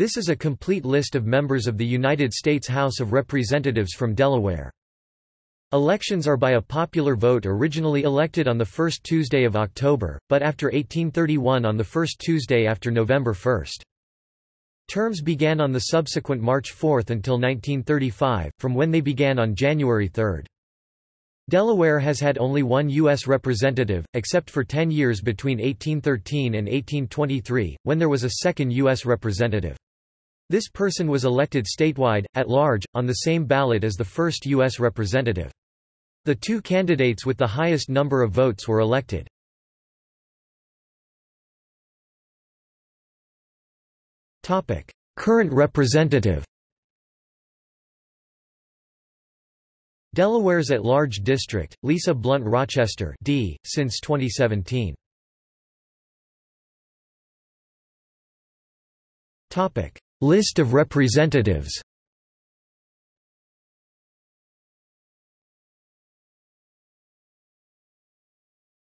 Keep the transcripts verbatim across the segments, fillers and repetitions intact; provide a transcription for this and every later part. This is a complete list of members of the United States House of Representatives from Delaware. Elections are by a popular vote originally elected on the first Tuesday of October, but after eighteen thirty-one on the first Tuesday after November first. Terms began on the subsequent March fourth until nineteen thirty-five, from when they began on January third. Delaware has had only one U S representative, except for ten years between eighteen thirteen and eighteen twenty-three, when there was a second U S representative. This person was elected statewide, at large, on the same ballot as the first U S representative. The two candidates with the highest number of votes were elected. Topic: Current representative. Delaware's at-large district, Lisa Blunt Rochester, D, since twenty seventeen. Topic: List of representatives.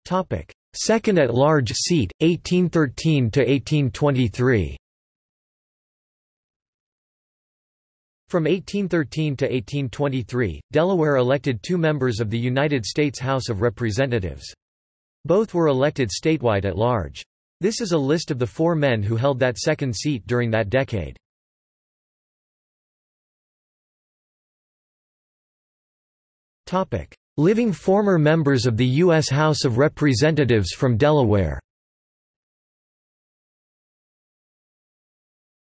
Topic: Second at-large seat, eighteen thirteen to eighteen twenty-three. From eighteen thirteen to eighteen twenty-three, Delaware elected two members of the United States House of Representatives. Both were elected statewide at large. This is a list of the four men who held that second seat during that decade. Topic: Living former members of the U S House of Representatives from Delaware.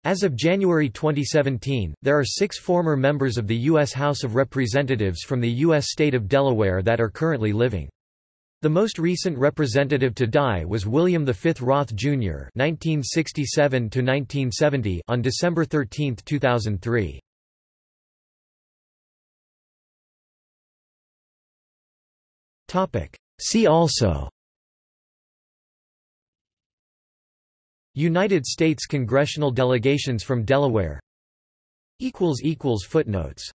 As of January twenty seventeen, there are six former members of the U S House of Representatives from the U S state of Delaware that are currently living. The most recent representative to die was William the Fifth Roth, Junior nineteen sixty-seven to nineteen seventy on December thirteenth two thousand three. See also: United States congressional delegations from Delaware. Footnotes